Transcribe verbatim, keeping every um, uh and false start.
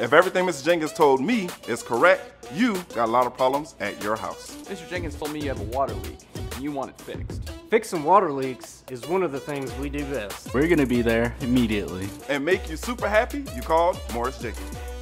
If everything Mister Jenkins told me is correct, you got a lot of problems at your house. Mister Jenkins told me you have a water leak, and you want it fixed. Fixing water leaks is one of the things we do best. We're gonna be there immediately. And make you super happy, you called Morris Jenkins.